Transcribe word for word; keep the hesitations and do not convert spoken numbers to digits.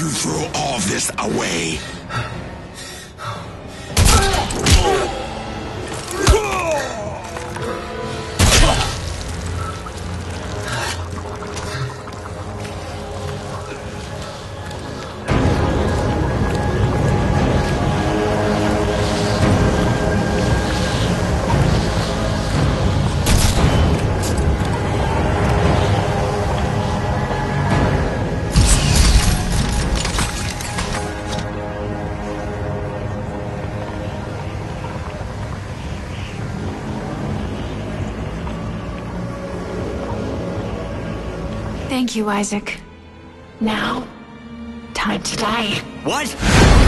you throw all this away. Thank you, Issac. Now, time to die. What?